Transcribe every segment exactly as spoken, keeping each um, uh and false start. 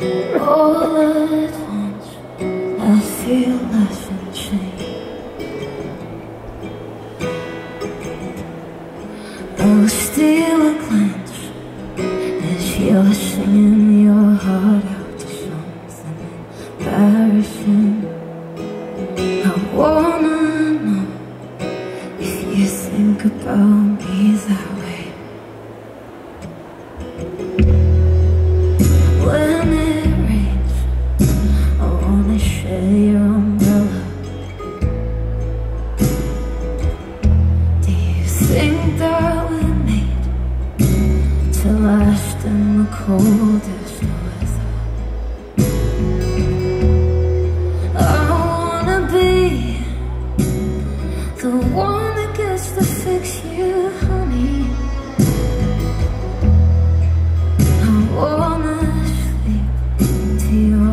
All at once, I feel nothing change. Oh, still a glance as you're singing your heart out to something embarrassing. I wanna know if you think about me that way. Your umbrella. Do you think that we're made to last in the coldest weather? I wanna be the one that gets to fix you, honey. I wanna sleep to your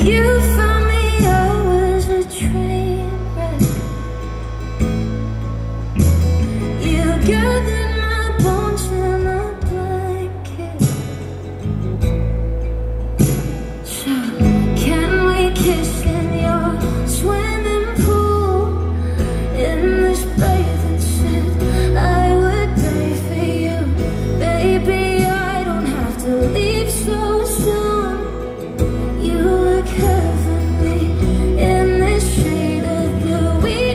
you found me, I was a train wreck. You gathered my bones in a blanket. So can we kiss in your swimming pool? In this bathing suit, I would pay for you. Baby, I don't have to leave so soon.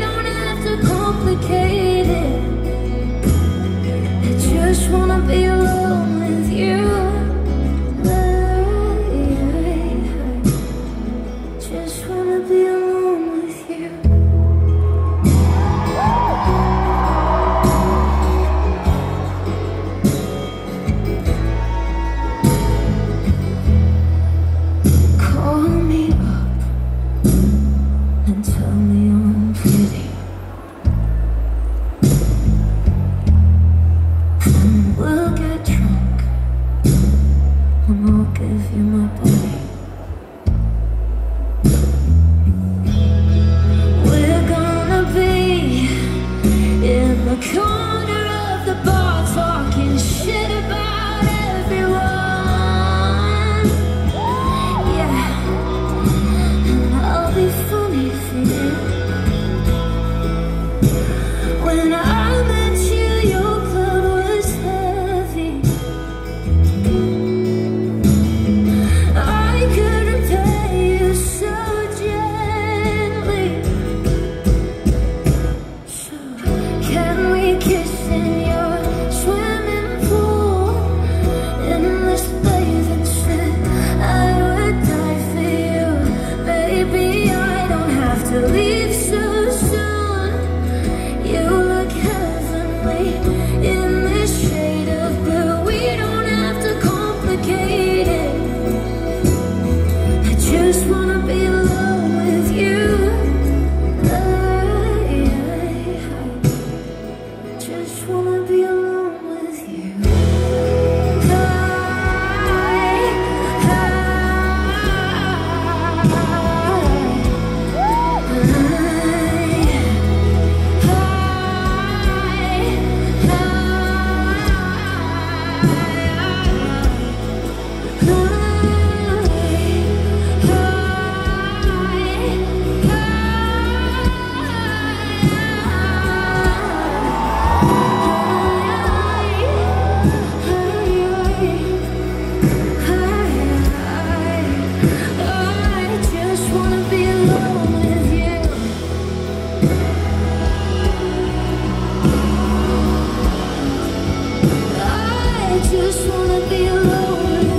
I just wanna be alone.